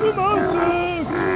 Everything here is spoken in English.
Masek!